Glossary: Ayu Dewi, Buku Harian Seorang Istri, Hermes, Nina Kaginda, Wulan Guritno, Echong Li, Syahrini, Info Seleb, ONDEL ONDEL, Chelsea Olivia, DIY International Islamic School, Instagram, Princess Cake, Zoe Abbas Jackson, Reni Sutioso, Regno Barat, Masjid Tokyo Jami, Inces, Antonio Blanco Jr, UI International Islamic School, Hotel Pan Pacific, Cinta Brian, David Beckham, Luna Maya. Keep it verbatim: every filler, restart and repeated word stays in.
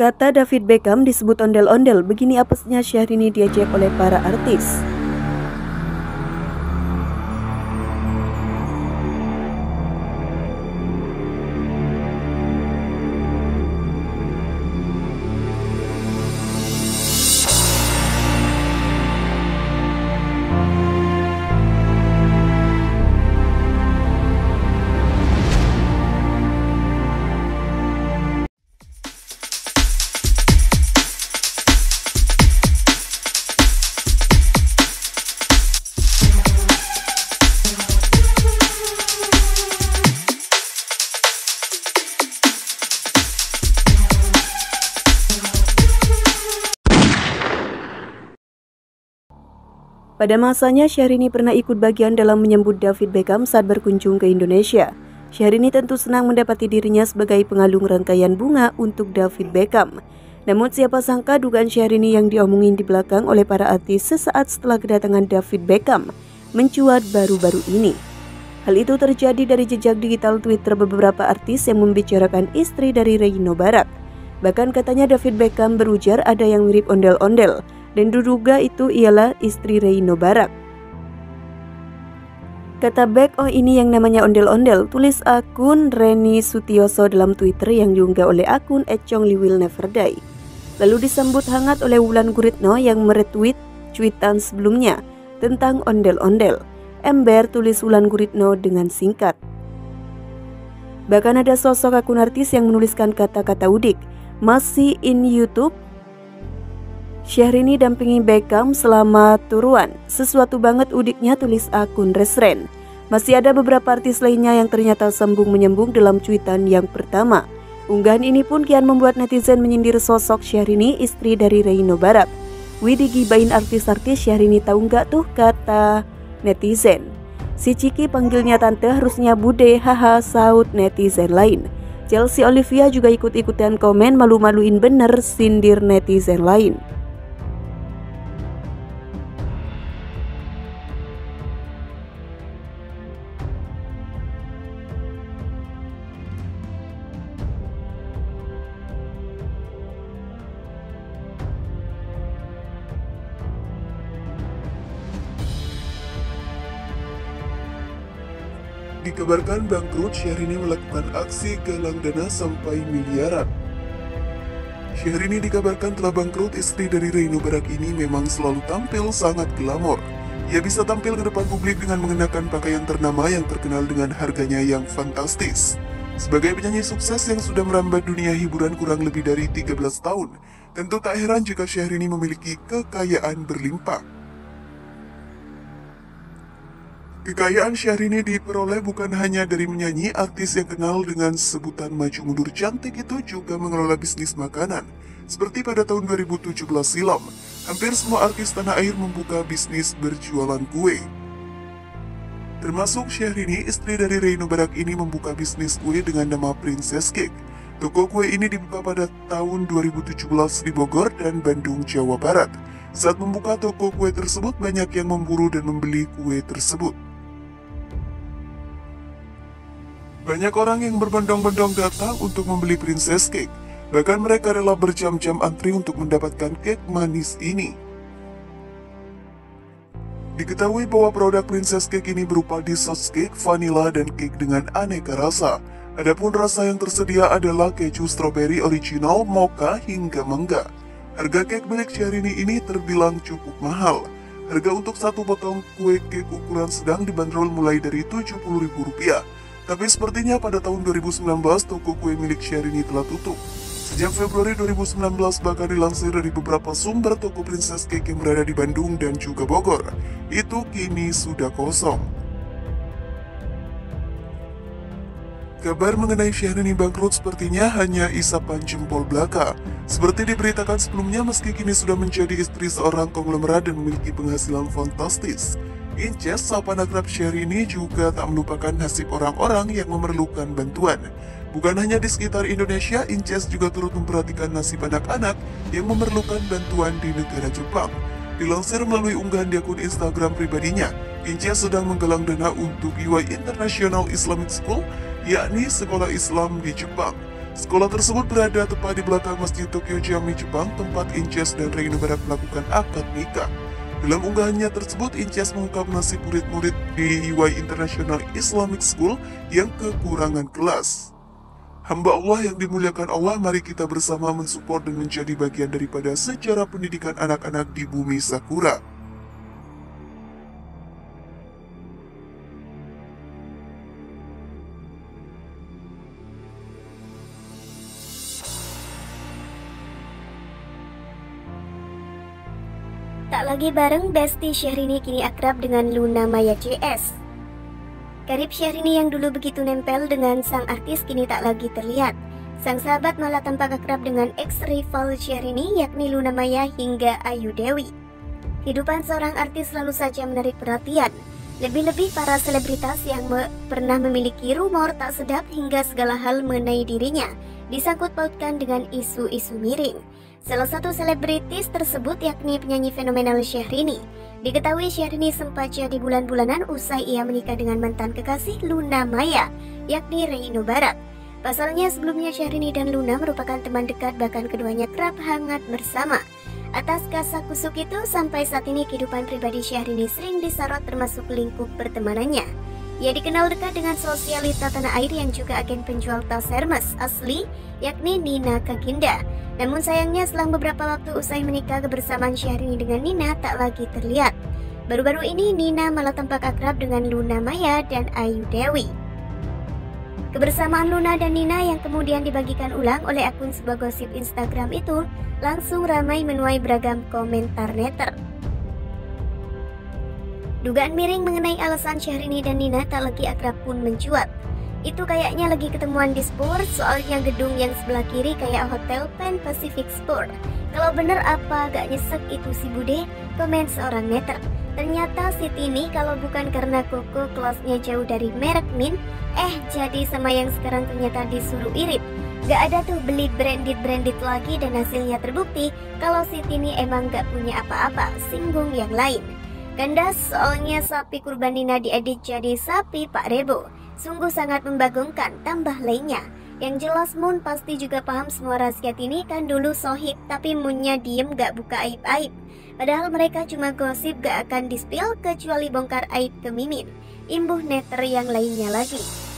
Kata David Beckham disebut ondel-ondel, begini apesnya Syahrini diajak oleh para artis. Pada masanya, Syahrini pernah ikut bagian dalam menyambut David Beckham saat berkunjung ke Indonesia. Syahrini tentu senang mendapati dirinya sebagai pengalung rangkaian bunga untuk David Beckham. Namun siapa sangka dugaan Syahrini yang diomongin di belakang oleh para artis sesaat setelah kedatangan David Beckham mencuat baru-baru ini. Hal itu terjadi dari jejak digital Twitter beberapa artis yang membicarakan istri dari Regno Barat. Bahkan katanya David Beckham berujar ada yang mirip ondel-ondel. Dan diduga itu ialah istri Regno Barat. Kata Beck, oh ini yang namanya ondel-ondel, tulis akun Reni Sutioso dalam Twitter yang diunggah oleh akun Echong Li Will Never Die. Lalu disambut hangat oleh Wulan Guritno yang meretweet cuitan sebelumnya tentang ondel-ondel. Ember, tulis Wulan Guritno dengan singkat. Bahkan ada sosok akun artis yang menuliskan kata-kata udik. Masih in YouTube? Syahrini dampingi Beckham selama turuan. Sesuatu banget udiknya, tulis akun Resren. Masih ada beberapa artis lainnya yang ternyata sambung-menyambung dalam cuitan yang pertama. Unggahan ini pun kian membuat netizen menyindir sosok Syahrini, istri dari Regno Barat. Widih, gibain artis-artis Syahrini tahu nggak tuh, kata netizen. Si Ciki panggilnya tante, harusnya bude, haha, saut netizen lain. Chelsea Olivia juga ikut-ikutan komen, malu-maluin bener, sindir netizen lain. Dikabarkan bangkrut, Syahrini melakukan aksi galang dana sampai miliaran. Syahrini dikabarkan telah bangkrut. Istri dari Regno Barat ini memang selalu tampil sangat glamor. Ia bisa tampil ke depan publik dengan mengenakan pakaian ternama yang terkenal dengan harganya yang fantastis. Sebagai penyanyi sukses yang sudah merambat dunia hiburan kurang lebih dari tiga belas tahun, tentu tak heran jika Syahrini memiliki kekayaan berlimpah. Kekayaan Syahrini diperoleh bukan hanya dari menyanyi. Artis yang kenal dengan sebutan maju mundur cantik itu juga mengelola bisnis makanan. Seperti pada tahun dua ribu tujuh belas silam, hampir semua artis tanah air membuka bisnis berjualan kue. Termasuk Syahrini, istri dari Regno Barat ini membuka bisnis kue dengan nama Princess Cake. Toko kue ini dibuka pada tahun dua ribu tujuh belas di Bogor dan Bandung, Jawa Barat. Saat membuka toko kue tersebut, banyak yang memburu dan membeli kue tersebut. Banyak orang yang berbondong-bondong datang untuk membeli Princess Cake. Bahkan mereka rela berjam-jam antri untuk mendapatkan cake manis ini. Diketahui bahwa produk Princess Cake ini berupa dessert cake, vanilla, dan cake dengan aneka rasa. Adapun rasa yang tersedia adalah keju, strawberry, original, mocha, hingga mangga. Harga cake milik Syahrini ini terbilang cukup mahal. Harga untuk satu potong kue cake ukuran sedang dibanderol mulai dari tujuh puluh ribu rupiah. Tapi sepertinya pada tahun dua ribu sembilan belas toko kue milik Syahrini telah tutup. Sejak Februari dua ribu sembilan belas bahkan dilansir dari beberapa sumber toko Princess Cake yang berada di Bandung dan juga Bogor itu kini sudah kosong. Kabar mengenai Syahrini bangkrut sepertinya hanya isapan jempol belaka. Seperti diberitakan sebelumnya, meski kini sudah menjadi istri seorang konglomerat dan memiliki penghasilan fantastis, Inces, sahabat akrab Syahrini, juga tak melupakan nasib orang-orang yang memerlukan bantuan. Bukan hanya di sekitar Indonesia, Inces juga turut memperhatikan nasib anak-anak yang memerlukan bantuan di negara Jepang. Dilansir melalui unggahan di akun Instagram pribadinya, Inces sedang menggalang dana untuk U I International Islamic School, yakni sekolah Islam di Jepang. Sekolah tersebut berada tepat di belakang Masjid Tokyo Jami, Jepang, tempat Inces dan Regno Barat melakukan akad nikah. Dalam unggahannya tersebut, Inces mengungkap nasib murid-murid D I Y International Islamic School yang kekurangan kelas. Hamba Allah yang dimuliakan Allah, mari kita bersama mensupport dan menjadi bagian daripada sejarah pendidikan anak-anak di bumi Sakura. Tak lagi bareng, Besti Syahrini kini akrab dengan Luna Maya C S. Karib Syahrini yang dulu begitu nempel dengan sang artis kini tak lagi terlihat. Sang sahabat malah tampak akrab dengan ex-rival Syahrini yakni Luna Maya hingga Ayu Dewi. Kehidupan seorang artis selalu saja menarik perhatian. Lebih-lebih para selebritas yang me pernah memiliki rumor tak sedap hingga segala hal mengenai dirinya disangkut pautkan dengan isu-isu miring. Salah satu selebritis tersebut yakni penyanyi fenomenal Syahrini. Diketahui Syahrini sempat jadi bulan-bulanan usai ia menikah dengan mantan kekasih Luna Maya, yakni Regno Barat. Pasalnya sebelumnya Syahrini dan Luna merupakan teman dekat, bahkan keduanya kerap hangat bersama. Atas kasak kusuk itu, sampai saat ini kehidupan pribadi Syahrini sering disorot termasuk lingkup pertemanannya. Ia dikenal dekat dengan sosialita tanah air yang juga agen penjual tas Hermes asli yakni Nina Kaginda. Namun sayangnya selang beberapa waktu usai menikah, kebersamaan Syahrini dengan Nina tak lagi terlihat. Baru-baru ini Nina malah tampak akrab dengan Luna Maya dan Ayu Dewi. Kebersamaan Luna dan Nina yang kemudian dibagikan ulang oleh akun sebuah gosip Instagram itu langsung ramai menuai beragam komentar netter. Dugaan miring mengenai alasan Syahrini dan Nina tak lagi akrab pun mencuat. Itu kayaknya lagi ketemuan di Sport, soalnya gedung yang sebelah kiri kayak Hotel Pan Pacific Sport. Kalau bener apa gak nyesek itu si Bude, komen seorang netter. Ternyata si Tini kalau bukan karena koko kelasnya jauh dari merek Min, eh jadi sama yang sekarang ternyata disuruh irit. Gak ada tuh beli branded-branded lagi, dan hasilnya terbukti kalau si Tini emang gak punya apa-apa, singgung yang lain. Kandas, soalnya sapi kurban Nina diedit jadi sapi Pak Rebo. Sungguh sangat membagongkan, tambah lainnya. Yang jelas Moon pasti juga paham semua rahasia Tini, kan dulu sohib tapi Moonnya diem gak buka aib-aib. Padahal mereka cuma gosip gak akan dispil kecuali bongkar aib ke Mimin. Imbuh netter yang lainnya lagi.